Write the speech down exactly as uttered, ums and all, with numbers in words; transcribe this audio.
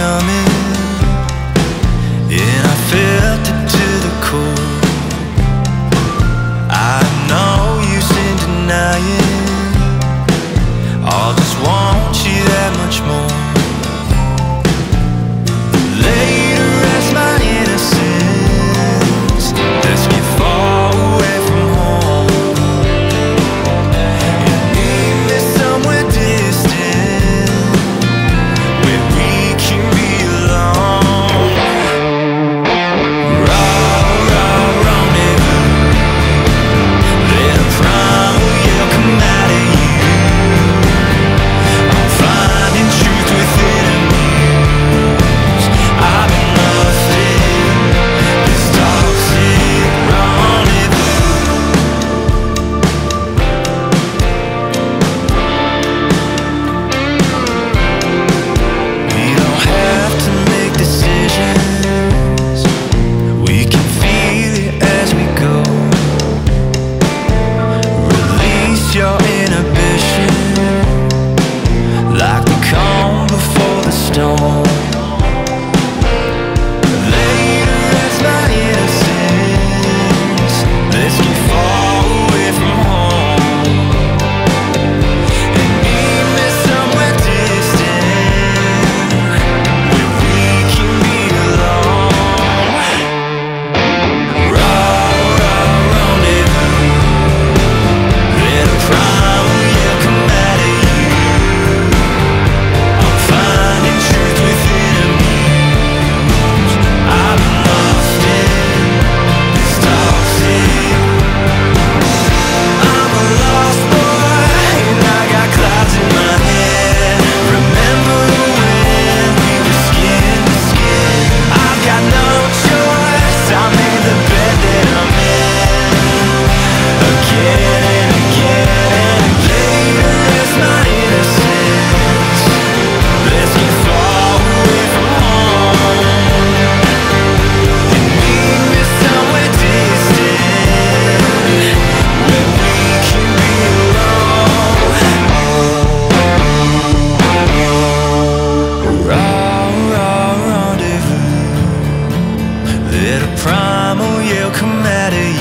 coming. And I felt it to the core. I've no use in denying, I'll just want you that much more. Later as my innocence, let's get far away from home. And meet me somewhere distant, where we can be alone. Raw, raw, rendezvous. Let a primal yell come out of you. I'm finding truth within a muse. I've been lost in this toxic rendezvous. We don't have to make decisions. We can feel it as we go. Release your inhibition, like the calm before the storm. Later as my innocence, let's get far away from home. And meet me somewhere distant, where we can be alone. Raw, raw, rendezvous. Let a primal yell come out of you. I'm finding truth within a muse. I've been lost in this toxic. I'm a lost boy, and I got clouds in my head. Remember when we were skin to skin? I've got no choice. I made the bed that I'm in, again and again and again. Later is my innocence. Let's get far away from home. And meet me somewhere distant, where we can be alone. Raw, raw rendezvous. Let a primal yell come out of you.